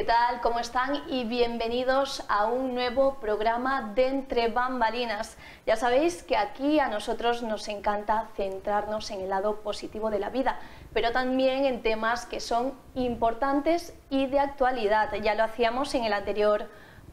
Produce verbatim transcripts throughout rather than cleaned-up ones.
¿Qué tal? ¿Cómo están? Y bienvenidos a un nuevo programa de Entre Bambalinas. Ya sabéis que aquí a nosotros nos encanta centrarnos en el lado positivo de la vida, pero también en temas que son importantes y de actualidad. Ya lo hacíamos en el anterior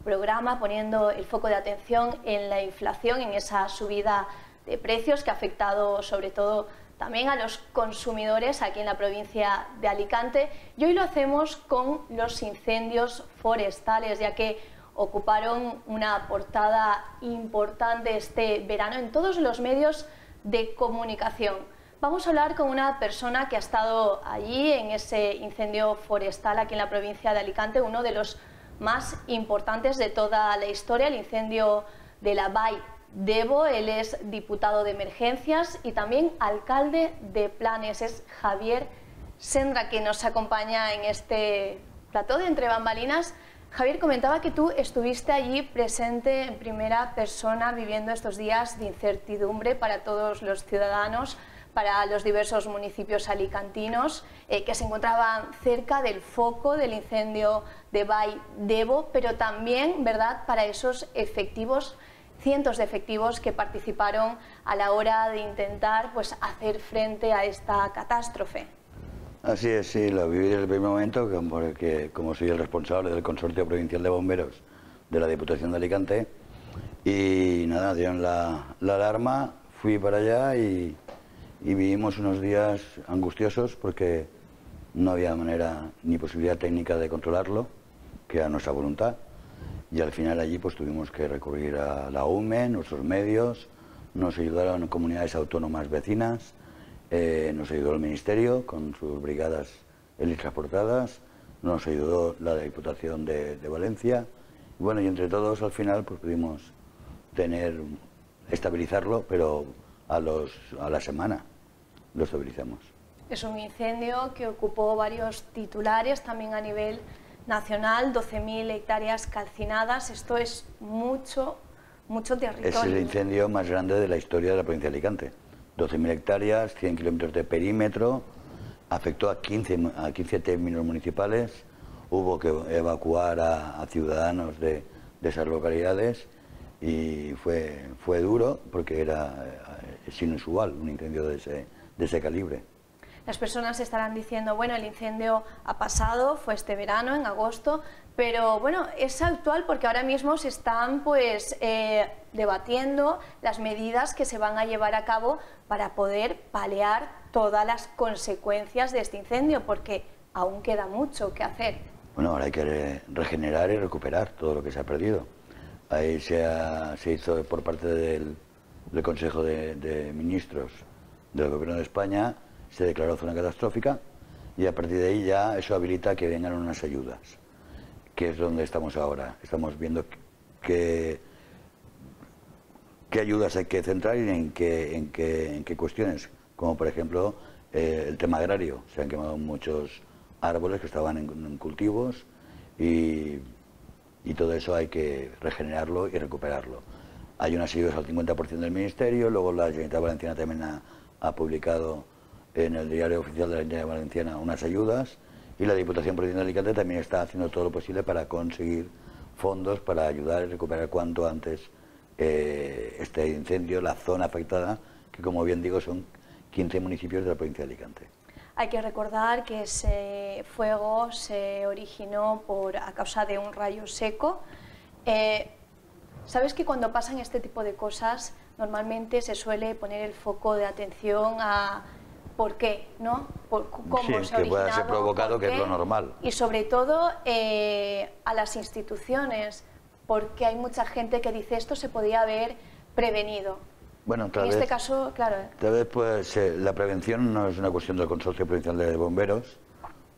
programa poniendo el foco de atención en la inflación, en esa subida de precios que ha afectado sobre todo también a los consumidores aquí en la provincia de Alicante, y hoy lo hacemos con los incendios forestales, ya que ocuparon una portada importante este verano en todos los medios de comunicación. Vamos a hablar con una persona que ha estado allí en ese incendio forestal aquí en la provincia de Alicante, uno de los más importantes de toda la historia, el incendio de la Vall d'Ebo. Él es diputado de Emergencias y también alcalde de Planes. Es Javier Sendra, que nos acompaña en este plató de Entre Bambalinas. Javier, comentaba que tú estuviste allí presente en primera persona viviendo estos días de incertidumbre para todos los ciudadanos, para los diversos municipios alicantinos eh, que se encontraban cerca del foco del incendio de Vall d'Ebo, pero también, ¿verdad?, para esos efectivos, cientos de efectivos que participaron a la hora de intentar pues hacer frente a esta catástrofe. Así es, sí, lo viví desde el primer momento, porque como soy el responsable del Consorcio Provincial de Bomberos de la Diputación de Alicante, y nada, dieron la, la alarma, fui para allá y, y vivimos unos días angustiosos porque no había manera ni posibilidad técnica de controlarlo, que era nuestra voluntad. Y al final allí pues tuvimos que recurrir a la U M E, nuestros medios, nos ayudaron comunidades autónomas vecinas, eh, nos ayudó el Ministerio con sus brigadas helitransportadas, nos ayudó la Diputación de, de Valencia. Y bueno, y entre todos al final pues pudimos tener, estabilizarlo, pero a, los, a la semana lo estabilizamos. Es un incendio que ocupó varios titulares también a nivel nacional, doce mil hectáreas calcinadas. Esto es mucho, mucho territorio. Es el incendio más grande de la historia de la provincia de Alicante. doce mil hectáreas, cien kilómetros de perímetro, afectó a quince, a quince términos municipales, hubo que evacuar a, a ciudadanos de, de esas localidades y fue, fue duro porque era es inusual un incendio de ese, de ese calibre. Las personas estarán diciendo, bueno, el incendio ha pasado, fue este verano, en agosto, pero bueno, es actual porque ahora mismo se están pues eh, debatiendo las medidas que se van a llevar a cabo para poder paliar todas las consecuencias de este incendio, porque aún queda mucho que hacer. Bueno, ahora hay que regenerar y recuperar todo lo que se ha perdido. Ahí se, ha, se hizo por parte del, del Consejo de, de Ministros del Gobierno de España. Se declaró zona catastrófica y a partir de ahí ya eso habilita que vengan unas ayudas, que es donde estamos ahora. Estamos viendo qué qué ayudas hay que centrar y en qué, en qué, en qué cuestiones, como por ejemplo eh, el tema agrario. Se han quemado muchos árboles que estaban en, en cultivos y, y todo eso hay que regenerarlo y recuperarlo. Hay unas ayudas al cincuenta por ciento del Ministerio, luego la Generalitat Valenciana también ha, ha publicado en el diario oficial de la Generalitat Valenciana unas ayudas, y la Diputación Provincial de Alicante también está haciendo todo lo posible para conseguir fondos para ayudar y recuperar cuanto antes eh, este incendio, la zona afectada, que como bien digo son quince municipios de la provincia de Alicante. Hay que recordar que ese fuego se originó por, a causa de un rayo seco. Eh, Sabes que cuando pasan este tipo de cosas normalmente se suele poner el foco de atención a ¿por qué? ¿No? Por, ¿Cómo sí, se ha originado? Que pueda ser provocado, que es lo normal. Y sobre todo eh, a las instituciones, porque hay mucha gente que dice esto se podía haber prevenido. Bueno, tal en vez, este caso, claro. Tal vez pues eh, la prevención no es una cuestión del Consorcio Provincial de Bomberos.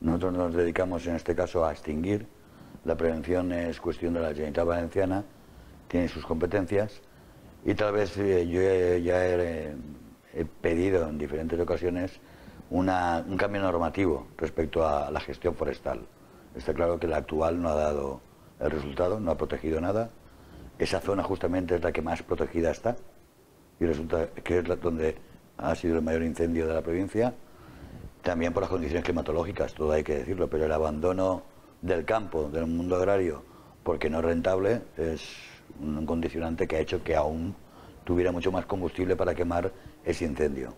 Nosotros nos dedicamos en este caso a extinguir. La prevención es cuestión de la Generalitat Valenciana, tiene sus competencias y tal vez eh, yo eh, ya he... Eh, he pedido en diferentes ocasiones una, un cambio normativo respecto a la gestión forestal. Está claro que la actual no ha dado el resultado, no ha protegido nada. Esa zona justamente es la que más protegida está y resulta que es la donde ha sido el mayor incendio de la provincia, también por las condiciones climatológicas, todo hay que decirlo, pero el abandono del campo, del mundo agrario, porque no es rentable, es un condicionante que ha hecho que aún tuviera mucho más combustible para quemar ese incendio.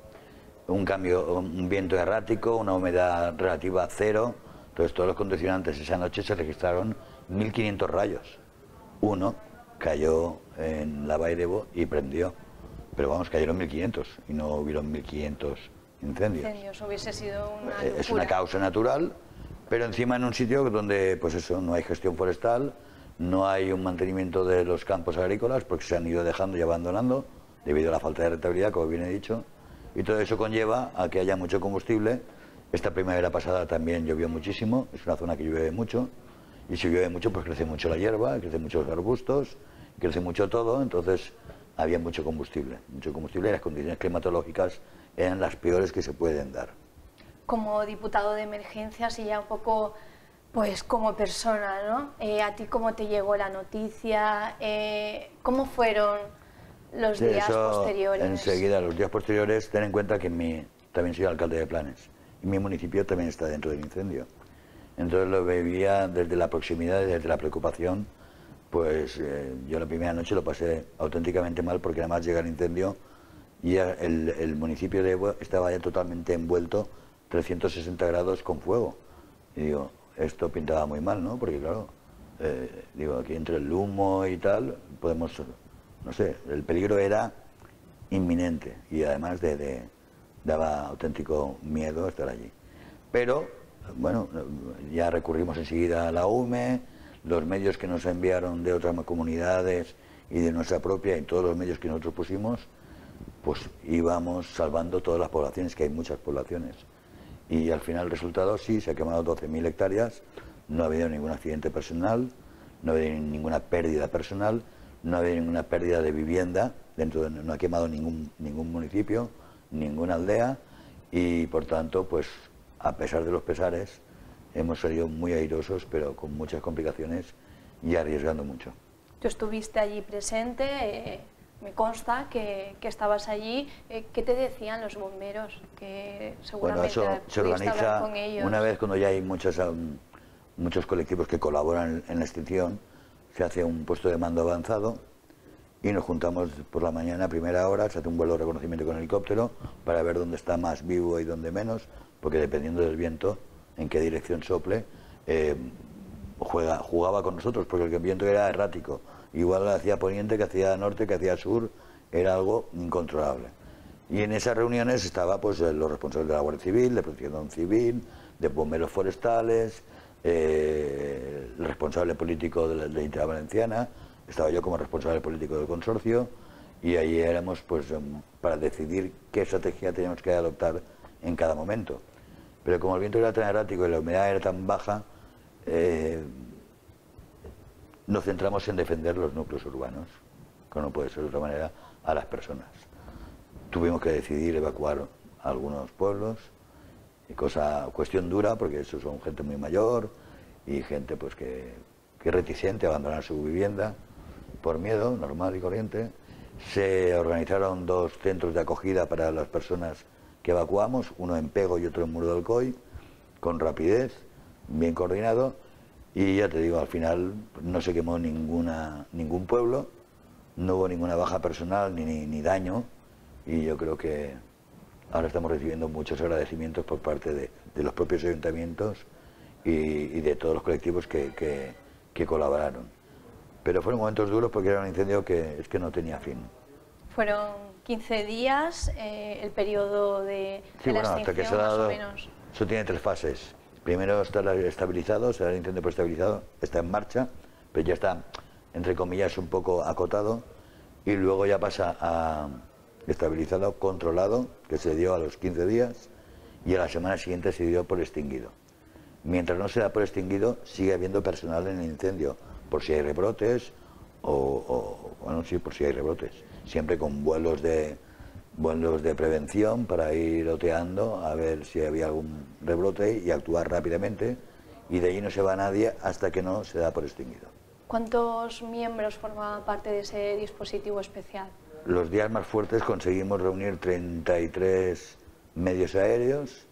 Un cambio, un viento errático, una humedad relativa a cero. Entonces todos los condicionantes. Esa noche se registraron mil quinientos rayos. Uno cayó en la Vall d'Ebo y prendió. Pero vamos, cayeron mil quinientos y no hubieron mil quinientos incendios. Incendios hubiese sido una locura. Es una causa natural, pero encima en un sitio donde, pues eso, no hay gestión forestal, no hay un mantenimiento de los campos agrícolas porque se han ido dejando y abandonando debido a la falta de rentabilidad, como bien he dicho. Y todo eso conlleva a que haya mucho combustible. Esta primavera pasada también llovió muchísimo, es una zona que llueve mucho, y si llueve mucho pues crece mucho la hierba, crece mucho los arbustos, crece mucho todo, entonces había mucho combustible, mucho combustible y las condiciones climatológicas eran las peores que se pueden dar. Como diputado de emergencias y ya un poco pues como persona, ¿no? Eh, ¿a ti cómo te llegó la noticia? Eh, ¿Cómo fueron los sí, días eso, posteriores? Enseguida, los días posteriores, ten en cuenta que mi, también soy alcalde de Planes. Mi municipio también está dentro del incendio, entonces lo vivía desde la proximidad, desde la preocupación, pues eh, yo la primera noche lo pasé auténticamente mal porque además llega el incendio y el, el municipio de Ebo estaba ya totalmente envuelto trescientos sesenta grados con fuego y digo, esto pintaba muy mal, ¿no? Porque claro, eh, digo, aquí entre el humo y tal, podemos, no sé, el peligro era inminente y además de... de daba auténtico miedo estar allí. Pero, bueno, ya recurrimos enseguida a la U M E, los medios que nos enviaron de otras comunidades y de nuestra propia, y todos los medios que nosotros pusimos, pues íbamos salvando todas las poblaciones, que hay muchas poblaciones. Y al final el resultado, sí, se ha quemado doce mil hectáreas, no ha habido ningún accidente personal, no ha habido ninguna pérdida personal, no ha habido ninguna pérdida de vivienda, dentro de, no ha quemado ningún, ningún municipio, ninguna aldea y por tanto pues a pesar de los pesares hemos salido muy airosos pero con muchas complicaciones y arriesgando mucho. Tú estuviste allí presente, eh, me consta que, que estabas allí, eh, ¿qué te decían los bomberos? Que seguramente bueno, eso se organiza con ellos. Una vez cuando ya hay muchos, um, muchos colectivos que colaboran en la extinción, se hace un puesto de mando avanzado y nos juntamos por la mañana a primera hora, se hace un vuelo de reconocimiento con helicóptero para ver dónde está más vivo y dónde menos, porque dependiendo del viento, en qué dirección sople, eh, juega, jugaba con nosotros, porque el viento era errático, igual hacia poniente, que hacia norte, que hacia sur, era algo incontrolable. Y en esas reuniones estaba pues los responsables de la Guardia Civil, de Protección Civil, de bomberos forestales, eh, el responsable político de la Generalitat Valenciana, estaba yo como responsable político del consorcio y ahí éramos pues para decidir qué estrategia teníamos que adoptar en cada momento. Pero como el viento era tan errático y la humedad era tan baja, eh, nos centramos en defender los núcleos urbanos, que no puede ser de otra manera, a las personas. Tuvimos que decidir evacuar a algunos pueblos, y cosa cuestión dura porque eso son gente muy mayor y gente pues que, que es reticente a abandonar su vivienda, por miedo, normal y corriente. Se organizaron dos centros de acogida para las personas que evacuamos, uno en Pego y otro en Muro de Alcoy, con rapidez, bien coordinado, y ya te digo, al final no se quemó ninguna, ningún pueblo, no hubo ninguna baja personal ni, ni, ni daño, y yo creo que ahora estamos recibiendo muchos agradecimientos por parte de, de los propios ayuntamientos y, y de todos los colectivos que, que, que colaboraron. Pero fueron momentos duros porque era un incendio que es que no tenía fin. Fueron quince días eh, el periodo de, sí, de bueno, la extinción, hasta que se ha dado, más o menos. Eso tiene tres fases. Primero está estabilizado, o sea, el incendio preestabilizado está en marcha, pero ya está, entre comillas, un poco acotado. Y luego ya pasa a estabilizado, controlado, que se dio a los quince días, y a la semana siguiente se dio por extinguido. Mientras no se da por extinguido, sigue habiendo personal en el incendio, por si hay rebrotes, o, o bueno, sí, por si hay rebrotes, siempre con vuelos de, vuelos de prevención para ir oteando a ver si había algún rebrote y actuar rápidamente, y de allí no se va nadie hasta que no se da por extinguido. ¿Cuántos miembros formaban parte de ese dispositivo especial? Los días más fuertes conseguimos reunir treinta y tres medios aéreos,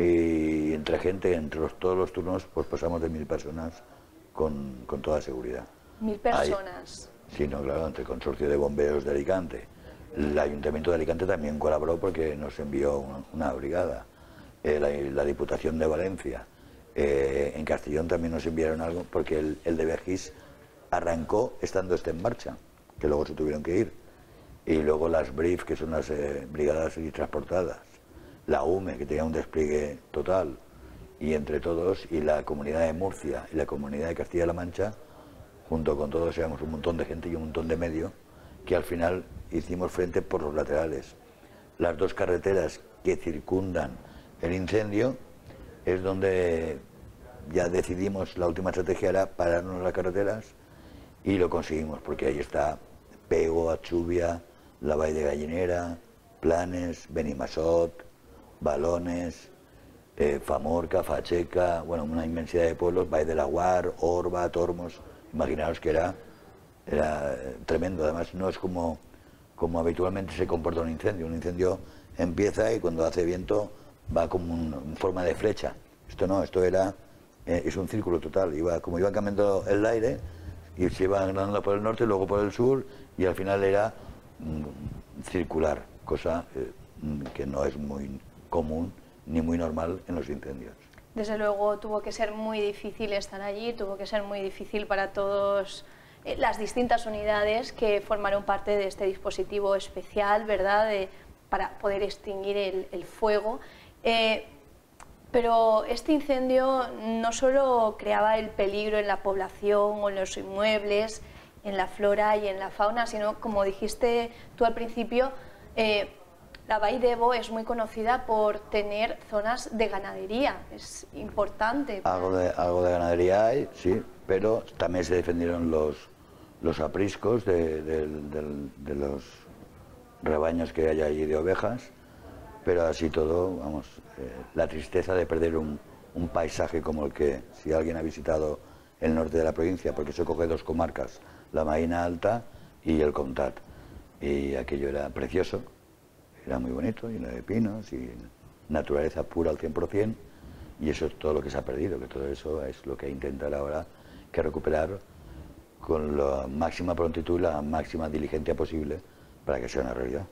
y entre gente, entre los, todos los turnos, pues pasamos de mil personas con, con toda seguridad. ¿Mil personas? Ahí, sí, no, claro, entre el Consorcio de Bomberos de Alicante. El Ayuntamiento de Alicante también colaboró porque nos envió una, una brigada. Eh, la, la Diputación de Valencia. Eh, en Castellón también nos enviaron algo porque el, el de Bejís arrancó estando este en marcha, que luego se tuvieron que ir. Y luego las B R I F, que son las eh, brigadas y transportadas, la U M E, que tenía un despliegue total, y entre todos, y la comunidad de Murcia y la comunidad de Castilla-La Mancha, junto con todos, éramos un montón de gente y un montón de medio, que al final hicimos frente por los laterales. Las dos carreteras que circundan el incendio es donde ya decidimos, la última estrategia era pararnos las carreteras, y lo conseguimos, porque ahí está Pego, Adsubia, la Bahía de Gallinera, Planes, Benimasot, Balones, eh, Famorca, Facheca, bueno, una inmensidad de pueblos, Vall de Laguar, Orba, Tormos. Imaginaos que era, era tremendo. Además no es como, como habitualmente se comporta un incendio. Un incendio empieza y cuando hace viento va como un, en forma de flecha. Esto no, esto era, eh, es un círculo total. Iba, como iba cambiando el aire, y se iba agrandando por el norte, luego por el sur, y al final era mm, circular, cosa eh, que no es muy común ni muy normal en los incendios. Desde luego tuvo que ser muy difícil estar allí, tuvo que ser muy difícil para todas eh, las distintas unidades que formaron parte de este dispositivo especial, ¿verdad?, de, para poder extinguir el, el fuego. Eh, Pero este incendio no solo creaba el peligro en la población o en los inmuebles, en la flora y en la fauna, sino, como dijiste tú al principio, eh, la Vall d'Ebo es muy conocida por tener zonas de ganadería, es importante. Algo de, algo de ganadería hay, sí, pero también se defendieron los, los apriscos de, de, de, de los rebaños que hay allí de ovejas. Pero así todo, vamos, eh, la tristeza de perder un, un paisaje como el que, si alguien ha visitado el norte de la provincia, porque se coge dos comarcas, la Marina Alta y el Contat, y aquello era precioso, era muy bonito, lleno de pinos y naturaleza pura al cien por cien, y eso es todo lo que se ha perdido, que todo eso es lo que intentar ahora que recuperar con la máxima prontitud, la máxima diligencia posible para que sea una realidad.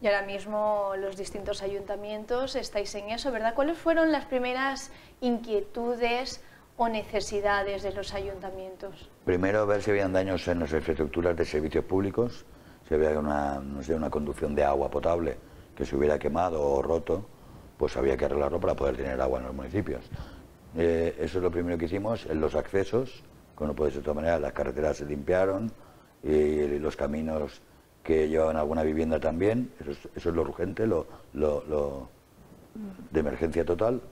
Y ahora mismo los distintos ayuntamientos estáis en eso, ¿verdad? ¿Cuáles fueron las primeras inquietudes o necesidades de los ayuntamientos? Primero, ver si habían daños en las infraestructuras de servicios públicos, si había una, no sé, una conducción de agua potable que se hubiera quemado o roto, pues había que arreglarlo para poder tener agua en los municipios. Eh, eso es lo primero que hicimos. En los accesos, como no puede ser de otra manera, las carreteras se limpiaron y los caminos que llevaban alguna vivienda también, eso es, eso es lo urgente, lo, lo, lo de emergencia total,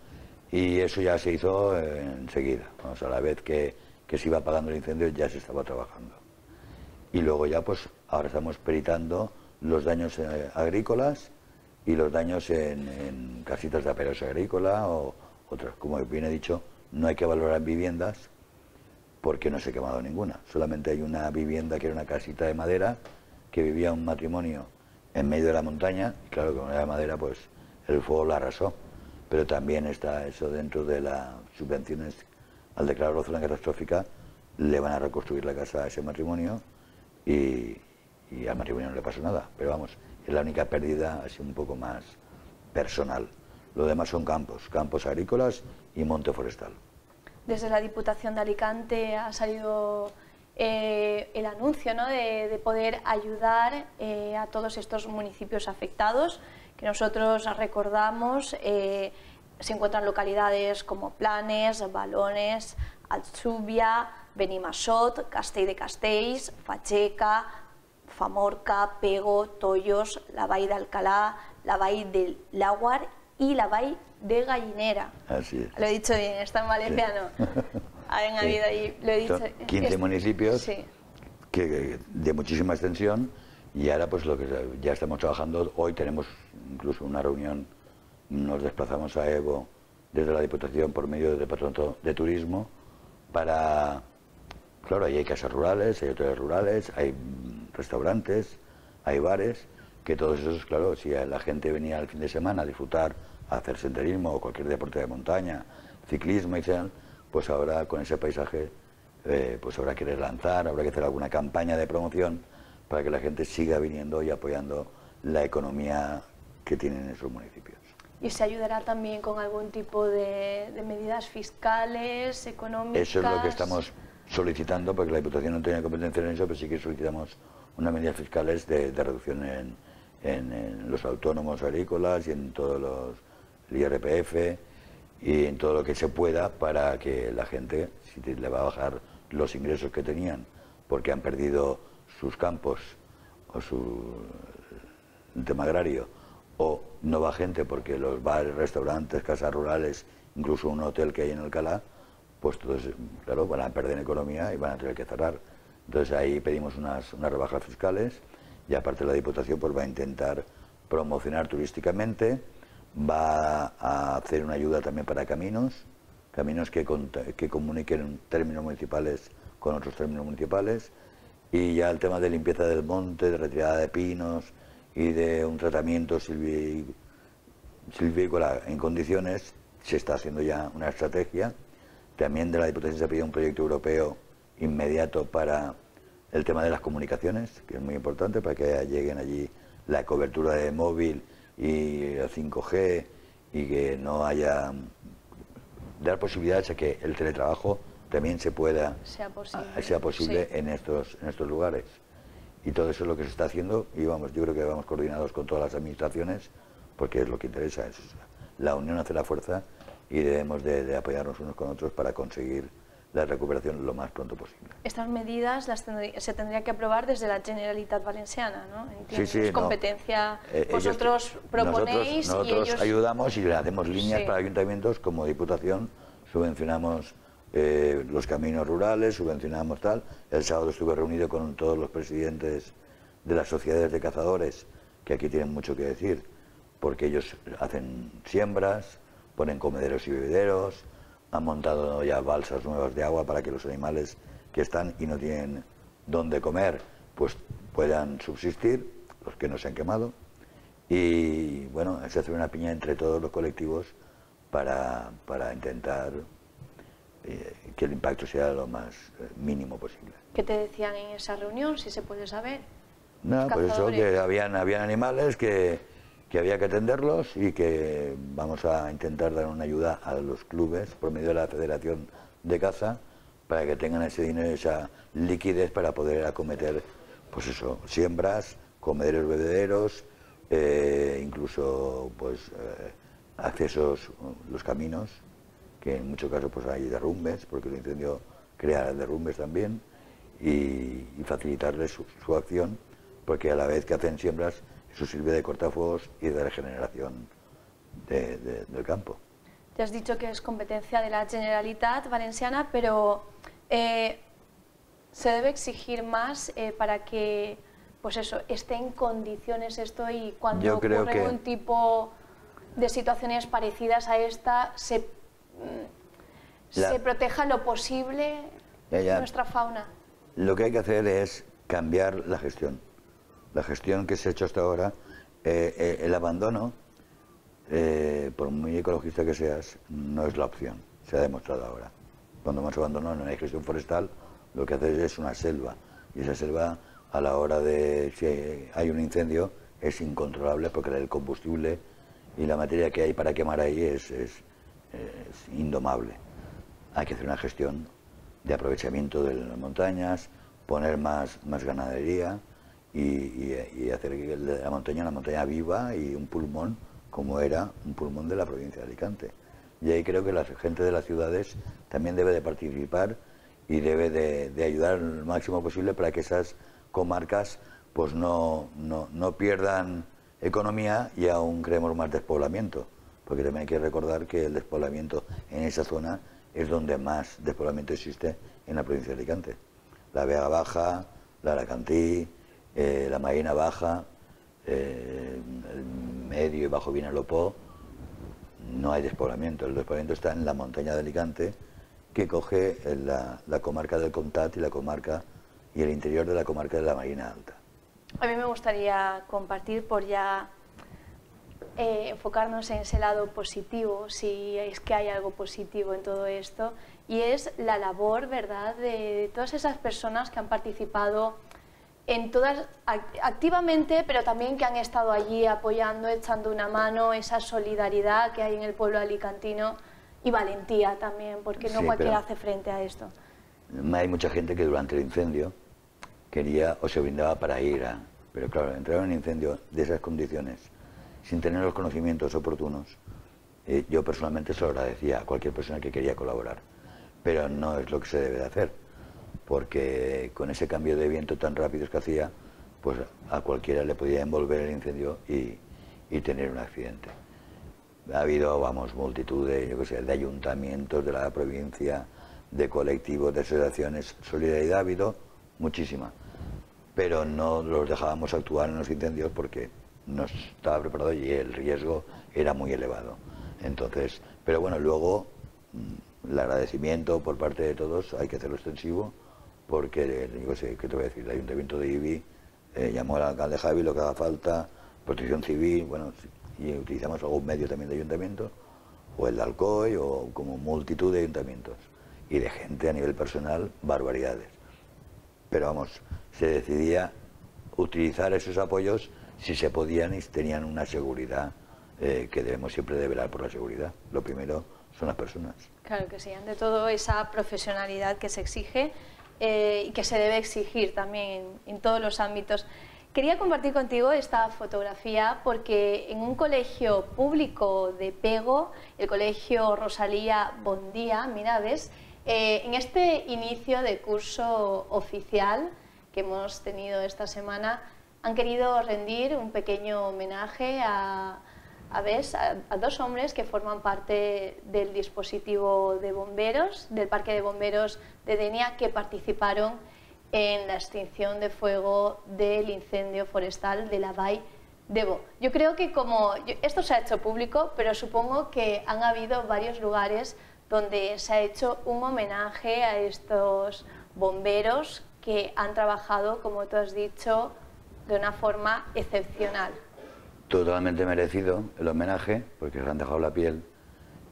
y eso ya se hizo eh, enseguida. Vamos, a la vez que, que se iba apagando el incendio ya se estaba trabajando. Y luego ya pues ahora estamos peritando los daños eh, agrícolas y los daños en, en casitas de aperos agrícola o otras, como bien he dicho, no hay que valorar viviendas porque no se ha quemado ninguna, solamente hay una vivienda que era una casita de madera que vivía un matrimonio en medio de la montaña, y claro que con la madera pues el fuego la arrasó, pero también está eso dentro de las subvenciones. Al declararlo zona catastrófica le van a reconstruir la casa a ese matrimonio y, y al matrimonio no le pasó nada, pero vamos, es la única pérdida así un poco más personal. Lo demás son campos, campos agrícolas y monte forestal. Desde la Diputación de Alicante ha salido Eh, el anuncio, ¿no?, de, de poder ayudar eh, a todos estos municipios afectados, que nosotros recordamos, eh, se encuentran localidades como Planes, Balones, Adsubia, Benimasot, Castell de Castells, Facheca, Famorca, Pego, Toyos, la Bahía de Alcalá, la Bahía del Laguar y la Bahía de Gallinera. Así es. Lo he dicho bien, está en valenciano. Sí. Han habido ahí, lo he dicho, quince municipios, sí, que, que, de muchísima extensión, y ahora pues lo que ya estamos trabajando, hoy tenemos incluso una reunión, nos desplazamos a Evo desde la Diputación por medio del Departamento de Turismo para, claro, ahí hay casas rurales, hay hoteles rurales, hay restaurantes, hay bares, que todos esos, claro, si la gente venía el fin de semana a disfrutar, a hacer senderismo o cualquier deporte de montaña, ciclismo y tal, pues ahora con ese paisaje eh, pues habrá que relanzar, habrá que hacer alguna campaña de promoción para que la gente siga viniendo y apoyando la economía que tienen esos municipios. ¿Y se ayudará también con algún tipo de, de medidas fiscales, económicas? Eso es lo que estamos solicitando, porque la Diputación no tiene competencia en eso, pero sí que solicitamos unas medidas fiscales de, de reducción en, en, en los autónomos agrícolas y en todos los el I R P F y en todo lo que se pueda para que la gente, si le va a bajar los ingresos que tenían porque han perdido sus campos o su tema agrario, o no va gente porque los bares, restaurantes, casas rurales, incluso un hotel que hay en Alcalá, pues todos, claro, van a perder economía y van a tener que cerrar. Entonces ahí pedimos unas, unas rebajas fiscales y aparte la Diputación pues va a intentar promocionar turísticamente, va a hacer una ayuda también para caminos, caminos que, con, que comuniquen términos municipales con otros términos municipales, y ya el tema de limpieza del monte, de retirada de pinos y de un tratamiento silvícola en condiciones, se está haciendo ya una estrategia. También de la Diputación se ha pedido un proyecto europeo inmediato para el tema de las comunicaciones, que es muy importante para que lleguen allí la cobertura de móvil y el cinco G y que no haya... dar posibilidades a que el teletrabajo también se pueda... sea posible, sea posible sí. en, estos, en estos lugares. Y todo eso es lo que se está haciendo y vamos, yo creo que vamos coordinados con todas las administraciones porque es lo que interesa, es la unión hace la fuerza y debemos de, de apoyarnos unos con otros para conseguir la recuperación lo más pronto posible. Estas medidas las tendría, se tendrían que aprobar desde la Generalitat Valenciana, ¿no? Entiendo, sí, sí, es competencia. No. Eh, vosotros ellos, proponéis nosotros, nosotros y ellos... ayudamos y le hacemos líneas sí. para ayuntamientos, como Diputación subvencionamos Eh, los caminos rurales, subvencionamos tal. El sábado estuve reunido con todos los presidentes de las sociedades de cazadores, que aquí tienen mucho que decir, porque ellos hacen siembras, ponen comederos y bebederos, han montado ya balsas nuevas de agua para que los animales que están y no tienen dónde comer, pues puedan subsistir, los que no se han quemado. Y bueno, se hace una piña entre todos los colectivos para, para intentar que el impacto sea lo más mínimo posible. ¿Qué te decían en esa reunión, si se puede saber? No, pues eso, que habían, habían animales que, que había que atenderlos y que vamos a intentar dar una ayuda a los clubes por medio de la Federación de Caza para que tengan ese dinero, esa liquidez para poder acometer, pues eso, siembras, comederos, bebederos, eh, incluso pues eh, accesos, los caminos, que en muchos casos pues hay derrumbes, porque el incendio crea derrumbes también, y, y facilitarles su, su acción, porque a la vez que hacen siembras, eso sirve de cortafuegos y de regeneración de, de, del campo. Te has dicho que es competencia de la Generalitat Valenciana, pero eh, se debe exigir más eh, para que pues eso, esté en condiciones esto y cuando ocurre que... un tipo de situaciones parecidas a esta, se La, se proteja lo posible ya, ya. nuestra fauna. Lo que hay que hacer es cambiar la gestión. La gestión que se ha hecho hasta ahora, eh, eh, el abandono, eh, por muy ecologista que seas, no es la opción, se ha demostrado ahora. Cuando más abandono no hay gestión forestal, lo que haces es una selva. Y esa selva, a la hora de si hay un incendio, es incontrolable porque el combustible y la materia que hay para quemar ahí es... es es indomable. Hay que hacer una gestión de aprovechamiento de las montañas, poner más, más ganadería y, y, y hacer que la montaña, una montaña viva y un pulmón, como era un pulmón de la provincia de Alicante. Y ahí creo que la gente de las ciudades también debe de participar y debe de, de ayudar lo máximo posible para que esas comarcas pues no, no, no pierdan economía y aún creemos más despoblamiento. Porque también hay que recordar que el despoblamiento en esa zona es donde más despoblamiento existe en la provincia de Alicante. La Vega Baja, la Alicantí, eh, la Marina Baja, eh, el medio y bajo Vinalopó, no hay despoblamiento. El despoblamiento está en la montaña de Alicante, que coge la, la comarca del Contat y la comarca y el interior de la comarca de la Marina Alta. A mí me gustaría compartir por ya... eh, enfocarnos en ese lado positivo, si es que hay algo positivo en todo esto, y es la labor, ¿verdad?, de todas esas personas que han participado en todas, act- activamente, pero también que han estado allí apoyando, echando una mano, esa solidaridad que hay en el pueblo alicantino y valentía también, porque no sí, cualquiera hace frente a esto. Hay mucha gente que durante el incendio quería o se brindaba para ir a... Pero claro, entrar en un incendio de esas condiciones, sin tener los conocimientos oportunos, eh, yo personalmente se lo agradecía a cualquier persona que quería colaborar. Pero no es lo que se debe de hacer, porque con ese cambio de viento tan rápido que hacía, pues a cualquiera le podía envolver el incendio y, y tener un accidente. Ha habido, vamos, multitud de, yo qué sé, de ayuntamientos de la provincia, de colectivos, de asociaciones, solidaridad ha habido muchísima, pero no los dejábamos actuar en los incendios porque no estaba preparado y el riesgo era muy elevado. Entonces, pero bueno, luego el agradecimiento por parte de todos hay que hacerlo extensivo, porque, yo sé, ¿qué te voy a decir? El ayuntamiento de Ibi eh, llamó al alcalde Javi, lo que haga falta, protección civil, bueno, y utilizamos algún medio también de ayuntamiento, o el de Alcoy, o como multitud de ayuntamientos, y de gente a nivel personal, barbaridades. Pero vamos, se decidía utilizar esos apoyos si se podían y tenían una seguridad, eh, que debemos siempre de velar por la seguridad. Lo primero son las personas. Claro que sí, ante todo esa profesionalidad que se exige eh, y que se debe exigir también en, en todos los ámbitos. Quería compartir contigo esta fotografía porque en un colegio público de Pego, el colegio Rosalía Bondía, mira, ves, eh, en este inicio de curso oficial que hemos tenido esta semana, han querido rendir un pequeño homenaje a, a, ves, a, a dos hombres que forman parte del dispositivo de bomberos, del parque de bomberos de Denia, que participaron en la extinción de fuego del incendio forestal de la Vall d'Ebo. Yo creo que como... esto se ha hecho público, pero supongo que han habido varios lugares donde se ha hecho un homenaje a estos bomberos que han trabajado, como tú has dicho, de una forma excepcional. Totalmente merecido el homenaje, porque se han dejado la piel.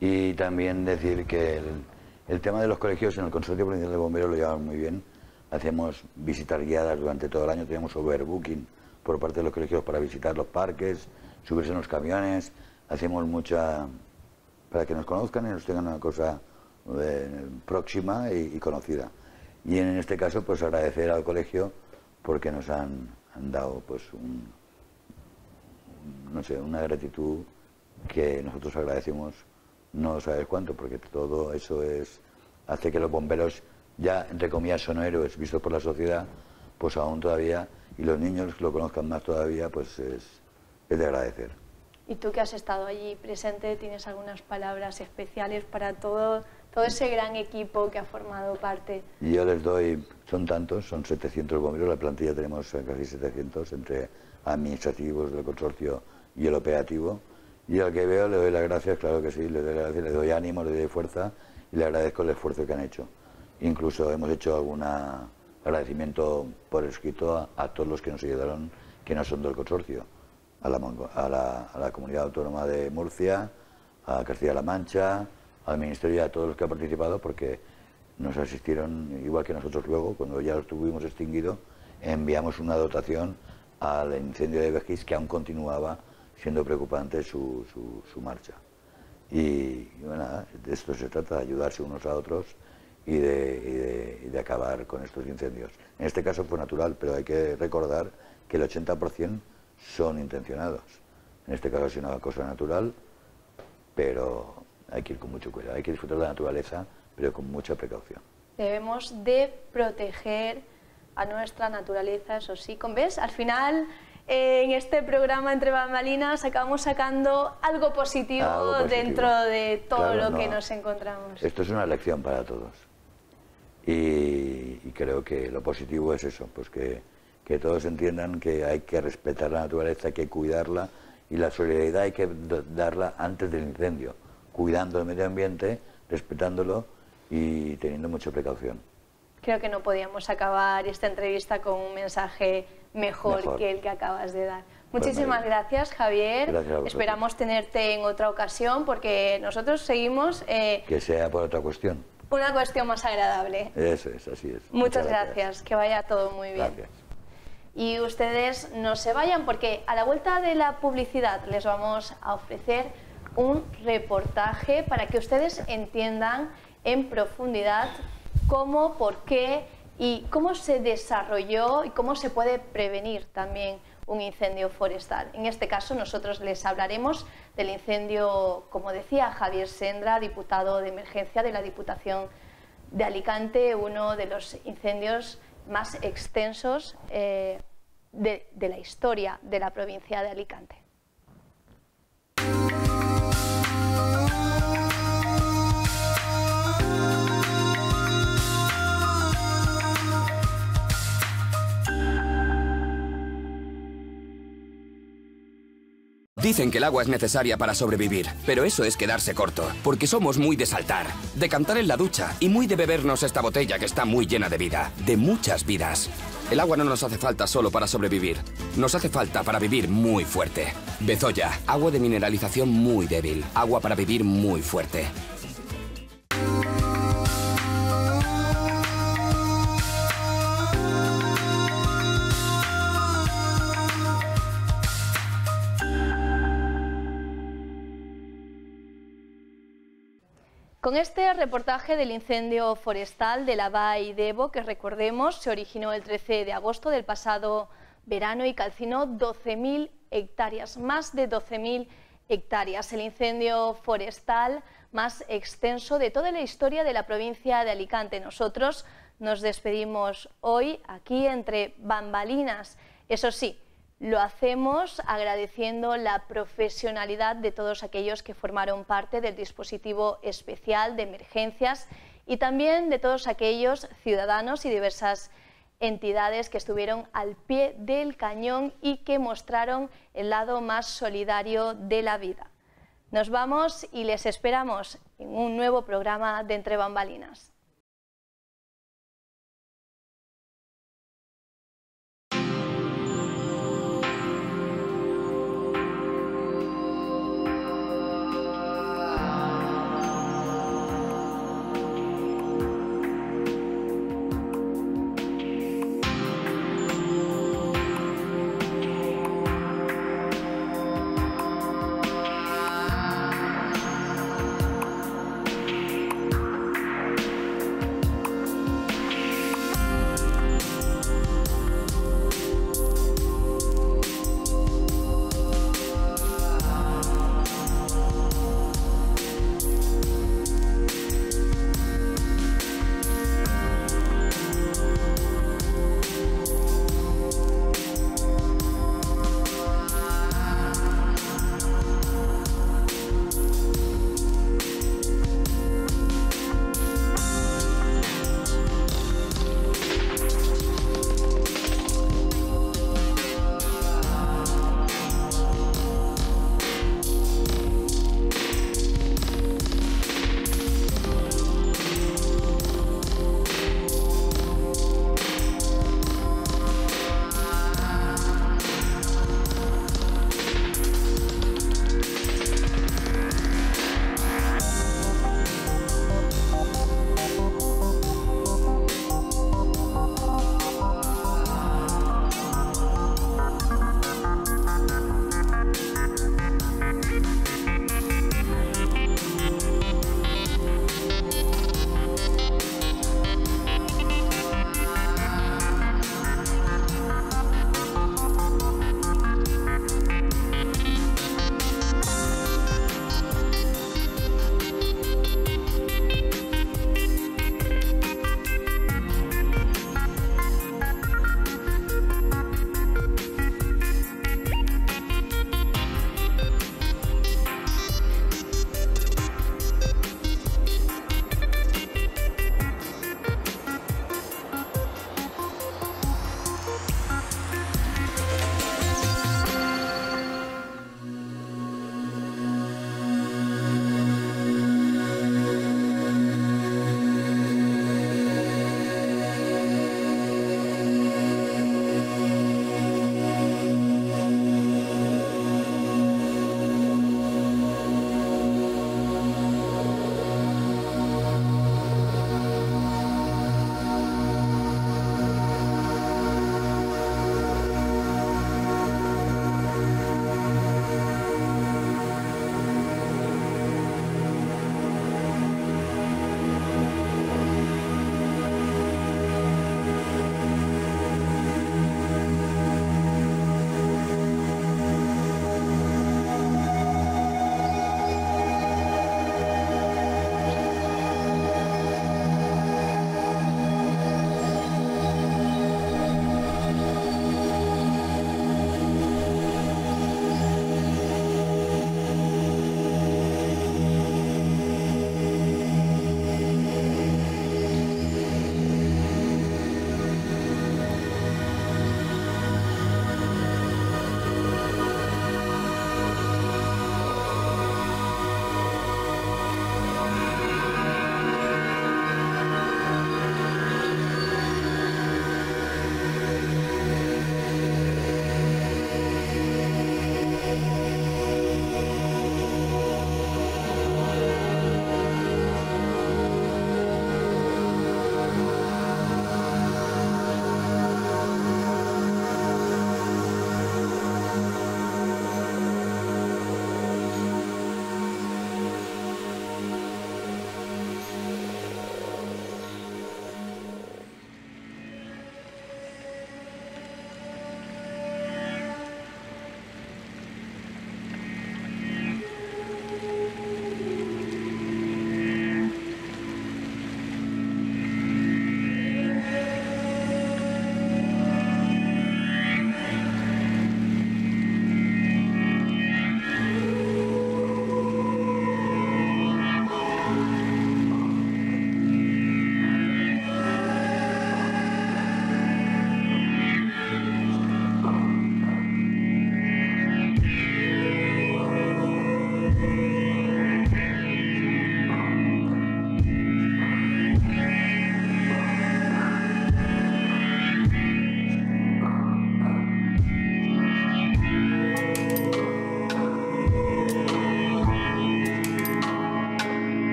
Y también decir que el, el tema de los colegios en el Consorcio Provincial de Bomberos lo llevamos muy bien. Hacemos visitas guiadas durante todo el año, tenemos overbooking por parte de los colegios para visitar los parques, subirse en los camiones, hacemos mucha... para que nos conozcan y nos tengan una cosa eh, próxima y, y conocida. Y en este caso, pues agradecer al colegio porque nos han, han dado, pues, un, no sé, una gratitud que nosotros agradecemos, no sabes cuánto, porque todo eso es, hace que los bomberos ya, entre comillas, son héroes vistos por la sociedad, pues aún todavía, y los niños lo conozcan más todavía, pues es, es de agradecer. Y tú que has estado allí presente, ¿tienes algunas palabras especiales para todo, todo ese gran equipo que ha formado parte? Yo les doy, son tantos, son setecientos bomberos, la plantilla tenemos casi setecientos, entre administrativos del consorcio y el operativo, y al que veo le doy las gracias, claro que sí, le doy las gracias, le doy ánimo, le doy fuerza, y le agradezco el esfuerzo que han hecho. Incluso hemos hecho algún agradecimiento por escrito a, a todos los que nos ayudaron, que no son del consorcio, a la, a la, a la Comunidad Autónoma de Murcia, a Castilla-La Mancha, al Ministerio y a todos los que han participado, porque nos asistieron igual que nosotros luego, cuando ya los tuvimos extinguido, enviamos una dotación al incendio de Bejís, que aún continuaba siendo preocupante su, su, su marcha. Y, y bueno, de esto se trata, de ayudarse unos a otros, y de, y, de, y de acabar con estos incendios. En este caso fue natural, pero hay que recordar que el ochenta por ciento son intencionados. En este caso es una cosa natural, pero hay que ir con mucho cuidado, hay que disfrutar de la naturaleza, pero con mucha precaución. Debemos de proteger a nuestra naturaleza, eso sí. ¿Ves? Al final, eh, en este programa Entre Bambalinas acabamos sacando algo positivo, algo positivo. dentro de todo claro, lo no. que nos encontramos. Esto es una lección para todos. Y, y creo que lo positivo es eso, pues que, que todos entiendan que hay que respetar la naturaleza, hay que cuidarla, y la solidaridad hay que darla antes del incendio, cuidando el medio ambiente, respetándolo y teniendo mucha precaución. Creo que no podíamos acabar esta entrevista con un mensaje mejor, mejor. que el que acabas de dar. Muchísimas gracias, Javier. Gracias a Esperamos tenerte en otra ocasión, porque nosotros seguimos... Eh, que sea por otra cuestión. Una cuestión más agradable. Eso es, así es. Muchas, Muchas gracias. gracias, que vaya todo muy bien. Gracias. Y ustedes no se vayan, porque a la vuelta de la publicidad les vamos a ofrecer un reportaje para que ustedes entiendan en profundidad cómo, por qué y cómo se desarrolló y cómo se puede prevenir también un incendio forestal. En este caso nosotros les hablaremos del incendio, como decía Javier Sendra, diputado de emergencia de la Diputación de Alicante, uno de los incendios más extensos eh, de, de la historia de la provincia de Alicante. Dicen que el agua es necesaria para sobrevivir, pero eso es quedarse corto, porque somos muy de saltar, de cantar en la ducha y muy de bebernos esta botella que está muy llena de vida, de muchas vidas. El agua no nos hace falta solo para sobrevivir, nos hace falta para vivir muy fuerte. Bezoya, agua de mineralización muy débil, agua para vivir muy fuerte. Con este reportaje del incendio forestal de la Vall d'Ebo, que recordemos se originó el trece de agosto del pasado verano y calcinó doce mil hectáreas, más de doce mil hectáreas, el incendio forestal más extenso de toda la historia de la provincia de Alicante. Nosotros nos despedimos hoy aquí entre bambalinas, eso sí, lo hacemos agradeciendo la profesionalidad de todos aquellos que formaron parte del dispositivo especial de emergencias y también de todos aquellos ciudadanos y diversas entidades que estuvieron al pie del cañón y que mostraron el lado más solidario de la vida. Nos vamos y les esperamos en un nuevo programa de Entre Bambalinas.